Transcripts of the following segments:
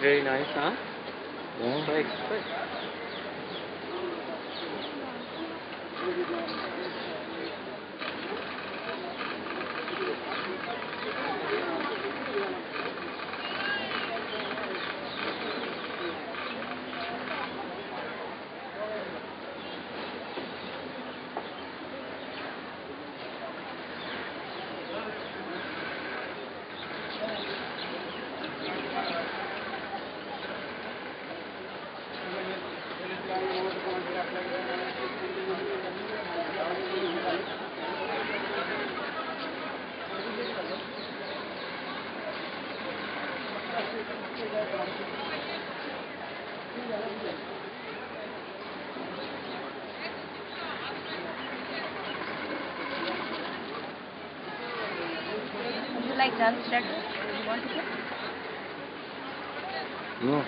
Very nice, huh? Yeah. Strike, strike. Would you like dance that? Do you want to play? No.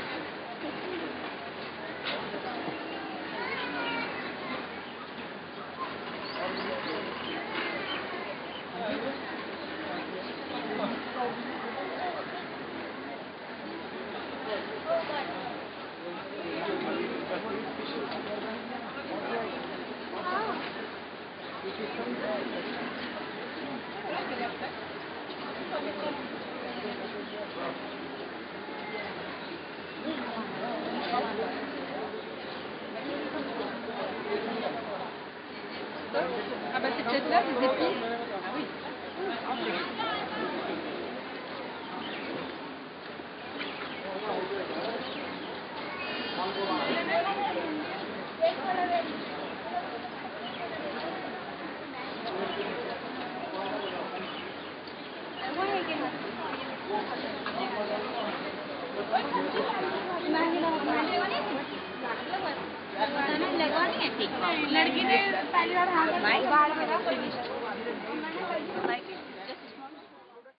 Ah bah c'est peut-être là les épices. Ah oui. लड़की ने पहली बार हाथ में बाल में